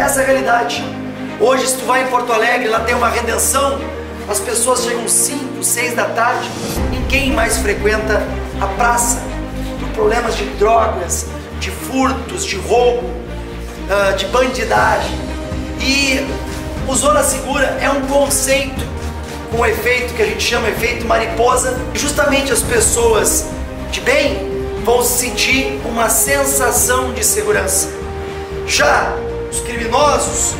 Essa é a realidade. Hoje, se tu vai em Porto Alegre, lá tem uma redenção, as pessoas chegam 5, 6 da tarde, ninguém mais frequenta a praça por problemas de drogas, de furtos, de roubo, de bandidagem. E o Zona Segura é um conceito com um efeito que a gente chama efeito mariposa. Justamente as pessoas de bem vão sentir uma sensação de segurança. Já os criminosos,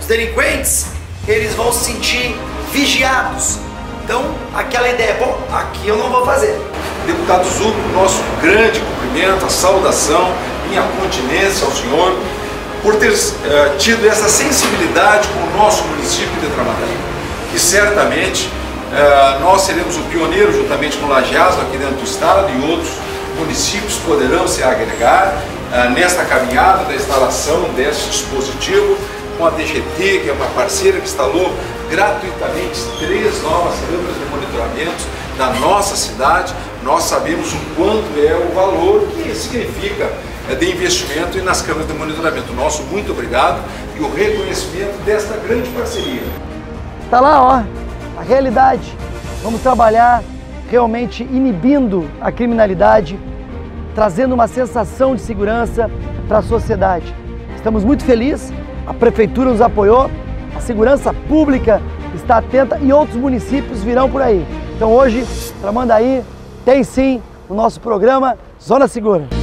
os delinquentes, eles vão se sentir vigiados. Então, aquela ideia, bom, aqui eu não vou fazer. Deputado Zucco, nosso grande cumprimento, a saudação, minha continência ao senhor, por ter tido essa sensibilidade com o nosso município de Tramandaí. E certamente nós seremos o pioneiro, juntamente com o Lajeado, aqui dentro do estado, e outros municípios poderão se agregar nesta caminhada da instalação desse dispositivo, com a DGT, que é uma parceira que instalou gratuitamente 3 novas câmeras de monitoramento da nossa cidade. Nós sabemos o quanto é o valor que significa de investimento e nas câmeras de monitoramento. Nosso muito obrigado e o reconhecimento desta grande parceria. Está lá, ó, a realidade. Vamos trabalhar realmente inibindo a criminalidade, trazendo uma sensação de segurança para a sociedade. Estamos muito felizes. A prefeitura nos apoiou, a segurança pública está atenta e outros municípios virão por aí. Então hoje, Tramandaí tem sim o nosso programa Zona Segura.